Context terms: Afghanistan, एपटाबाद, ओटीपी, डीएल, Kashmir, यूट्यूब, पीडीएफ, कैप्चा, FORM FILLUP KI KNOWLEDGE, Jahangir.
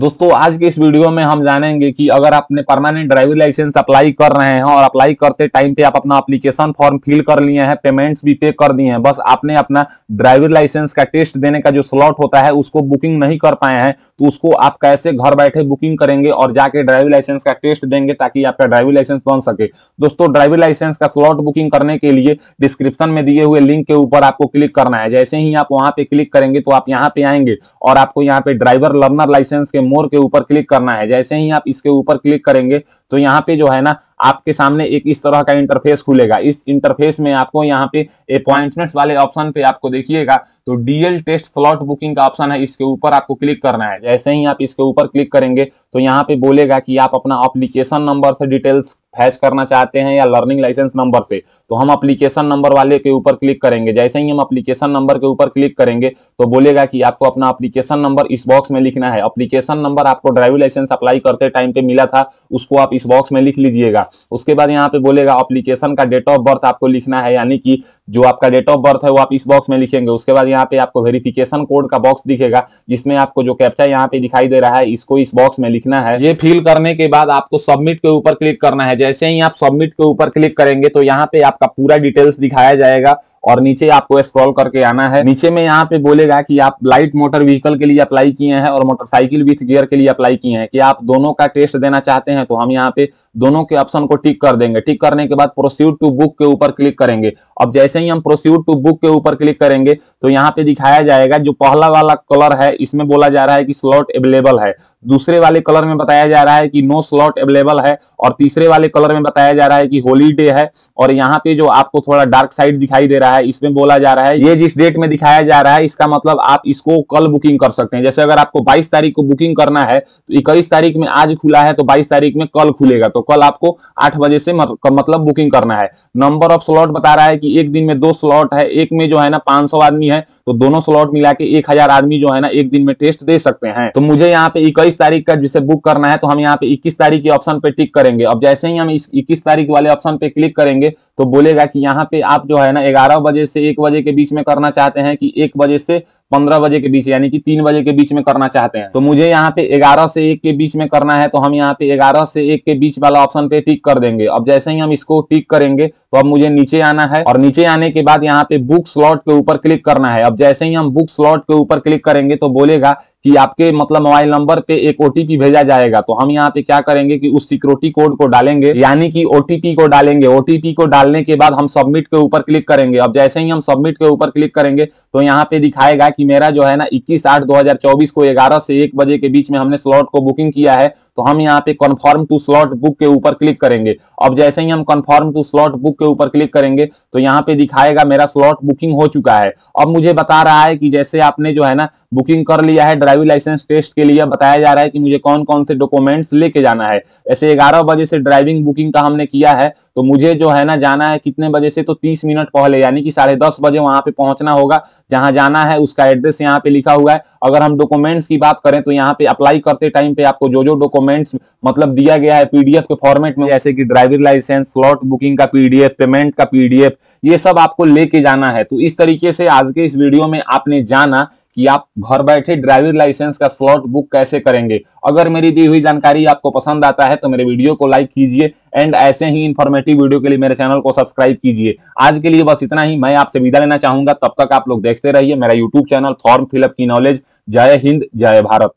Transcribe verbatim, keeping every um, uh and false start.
दोस्तों आज के इस वीडियो में हम जानेंगे कि अगर आपने परमानेंट ड्राइविंग लाइसेंस अप्लाई कर रहे हैं और अप्लाई करते टाइम पे आप अपना एप्लीकेशन फॉर्म फिल कर लिए हैं, पेमेंट्स भी पे कर दिए हैं, बस आपने अपना ड्राइविंग लाइसेंस का टेस्ट देने का जो स्लॉट होता है उसको बुकिंग नहीं कर पाए हैं, तो उसको आप कैसे घर बैठे बुकिंग करेंगे और जाके ड्राइविंग लाइसेंस का टेस्ट देंगे ताकि आपका ड्राइविंग लाइसेंस बन सके। दोस्तों ड्राइविंग लाइसेंस का स्लॉट बुकिंग करने के लिए डिस्क्रिप्शन में दिए हुए लिंक के ऊपर आपको क्लिक करना है। जैसे ही आप वहां पे क्लिक करेंगे तो आप यहाँ पे आएंगे और आपको यहाँ पे ड्राइवर लर्नर लाइसेंस के मोर के ऊपर क्लिक करना है। जैसे ही आप इसके ऊपर क्लिक करेंगे तो यहाँ पे जो है ना आपके सामने एक इस तरह का इंटरफेस खुलेगा। इस इंटरफेस में आपको यहाँ पे अपॉइंटमेंट्स वाले ऑप्शन पे आपको देखिएगा तो डीएल टेस्ट स्लॉट बुकिंग का ऑप्शन है, इसके ऊपर आपको क्लिक करना है। जैसे ही आप इसके ऊपर क्लिक करेंगे तो यहाँ पे बोलेगा कि आप अपना एप्लीकेशन नंबर से डिटेल्स फैच करना चाहते हैं या लर्निंग लाइसेंस नंबर से, तो हम एप्लीकेशन नंबर वाले के ऊपर क्लिक करेंगे। जैसे ही हम एप्लीकेशन नंबर के ऊपर क्लिक करेंगे तो बोलेगा कि आपको अपना एप्लीकेशन नंबर इस बॉक्स में लिखना है। एप्लीकेशन नंबर आपको ड्राइविंग लाइसेंस अप्लाई करते टाइम पे मिला था, उसको आप इस बॉक्स में लिख लीजिएगा। उसके बाद यहाँ पे बोलेगा एप्लीकेशन का डेट ऑफ बर्थ आपको लिखना है, यानी कि जो आपका डेट ऑफ बर्थ है वो आप इस बॉक्स में लिखेंगे। उसके बाद यहाँ पे आपको वेरिफिकेशन कोड का बॉक्स दिखेगा जिसमें आपको जो कैप्चा यहाँ पे दिखाई दे रहा है इसको इस बॉक्स में लिखना है। ये फिल करने के बाद आपको सबमिट के ऊपर क्लिक करना है। जैसे ही आप सबमिट के ऊपर क्लिक करेंगे तो यहाँ पे आपका पूरा डिटेल्स दिखाया जाएगा और नीचे आपको स्क्रॉल करके आना है। नीचे में यहाँ पे बोलेगा कि आप लाइट मोटर व्हीकल के लिए अप्लाई किए हैं और मोटरसाइकिल विथ गियर के लिए अप्लाई किए हैं, कि आप दोनों का टेस्ट देना चाहते हैं, तो हम यहाँ पे दोनों के ऑप्शन को टिक कर देंगे। टिक करने के बाद प्रोसीड टू बुक के ऊपर क्लिक करेंगे। अब जैसे ही हम प्रोसीड टू बुक के ऊपर क्लिक करेंगे तो यहाँ पे दिखाया जाएगा जो पहला वाला कलर है इसमें बोला जा रहा है कि स्लॉट अवेलेबल है, दूसरे वाले कलर में बताया जा रहा है कि नो स्लॉट अवेलेबल है और तीसरे वाले कलर में बताया जा रहा है कि हॉलीडे है। और यहाँ पे जो आपको थोड़ा डार्क साइड दिखाई दे रहा है इसमें बोला जा रहा है ये जिस डेट में दिखाया जा रहा है इसका मतलब आप इसको कल बुकिंग कर सकते हैं। जैसे अगर आपको बाईस तारीख को बुकिंग करना है तो इक्कीस तारीख में आज खुला है तो बाईस तारीख में कल खुलेगा, तो कल आपको आठ बजे से मतलब बुकिंग करना है। नंबर ऑफ स्लॉट बता रहा है कि एक दिन में दो स्लॉट है, एक में जो है ना पांच सौ आदमी है तो दोनों स्लॉट मिला के एक हजार आदमी जो है ना एक दिन में टेस्ट दे सकते हैं। तो मुझे यहाँ पे इक्कीस तारीख का जिसे बुक करना है तो हम यहाँ पे इक्कीस तारीख के ऑप्शन पे टिक करेंगे। अब जैसे ही हम इस इक्कीस तारीख वाले ऑप्शन पे क्लिक करेंगे तो बोलेगा कि यहाँ पे आप जो है ना ग्यारह बजे से एक बजे के बीच में करना चाहते हैं कि एक बजे से पंद्रह बजे के बीच यानी कि तीन बजे के बीच में करना चाहते हैं, तो मुझे यहाँ पे ग्यारह से एक के बीच में करना है तो हम यहाँ पे ग्यारह से एक के बीच वाला ऑप्शन पे टिक कर देंगे। अब जैसे ही हम इसको टिक करेंगे तो अब मुझे नीचे आना है और नीचे आने के बाद यहाँ पे बुक स्लॉट के ऊपर क्लिक करना है। अब जैसे ही हम बुक स्लॉट के ऊपर क्लिक करेंगे तो बोलेगा कि आपके मतलब मोबाइल नंबर पे एक ओटीपी भेजा जाएगा, तो हम यहाँ पे क्या करेंगे कि उस सिक्योरिटी कोड को डालेंगे यानी कि ओटीपी को डालेंगे। ओटीपी को डालने के बाद हम सबमिट के ऊपर क्लिक करेंगे। अब जैसे ही हम सबमिट के ऊपर क्लिक करेंगे तो यहाँ पे दिखाएगा कि मेरा जो है ना इक्कीस आठ दो हजार चौबीस को ग्यारह से एक बजे के बीच में हमने स्लॉट को बुकिंग किया है, तो हम यहाँ पे कन्फर्म टू स्लॉट बुक के ऊपर क्लिक करेंगे। अब जैसे ही हम कन्फर्म टू स्लॉट बुक के ऊपर क्लिक करेंगे तो यहाँ पे दिखाएगा मेरा स्लॉट बुकिंग हो चुका है। अब मुझे बता रहा है कि जैसे आपने जो है ना बुकिंग कर लिया है ड्राइविंग लाइसेंस टेस्ट के लिए, बताया जा रहा है कि मुझे कौन कौन से डॉक्यूमेंट्स लेके जाना है। ऐसे ग्यारह बजे से ड्राइविंग बुकिंग का हमने किया है तो मुझे जो है ना जाना है कितने बजे से, तो तीस मिनट पहले यानी कि साढ़े दस बजे वहां पे पहुंचना होगा। जहां जाना है उसका एड्रेस यहाँ पे लिखा हुआ है। अगर हम डॉक्यूमेंट्स की बात करें तो यहाँ पे अप्लाई करते टाइम पे आपको जो जो डॉक्यूमेंट्स मतलब दिया गया है पीडीएफ के फॉर्मेट में, जैसे कि ड्राइविंग लाइसेंस, स्लॉट बुकिंग का पीडीएफ, पेमेंट का पीडीएफ, ये सब आपको लेके जाना है। तो इस तरीके से आज के इस वीडियो में आपने जाना कि आप घर बैठे ड्राइविंग लाइसेंस का स्लॉट बुक कैसे करेंगे। अगर मेरी दी हुई जानकारी आपको पसंद आता है तो मेरे वीडियो को लाइक कीजिए एंड ऐसे ही इन्फॉर्मेटिव वीडियो के लिए मेरे चैनल को सब्सक्राइब कीजिए। आज के लिए बस इतना ही, मैं आपसे विदा लेना चाहूंगा। तब तक आप लोग देखते रहिए मेरा यूट्यूब चैनल फॉर्म फिलअप की नॉलेज। जय हिंद, जय भारत।